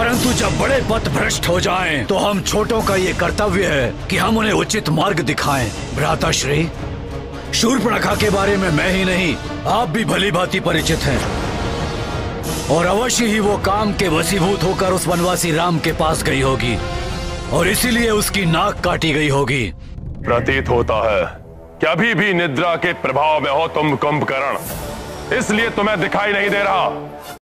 परंतु जब बड़े पथ भ्रष्ट हो जाएं, तो हम छोटों का ये कर्तव्य है कि हम उन्हें उचित मार्ग दिखाएं। भ्राताश्री, शूर्पणखा के बारे में मैं ही नहीं, आप भी भली भांति परिचित हैं और अवश्य ही वो काम के वशीभूत होकर उस वनवासी राम के पास गई होगी और इसीलिए उसकी नाक काटी गई होगी। प्रतीत होता है कि अभी भी निद्रा के प्रभाव में हो तुम कुंभकरण, इसलिए तुम्हें दिखाई नहीं दे रहा।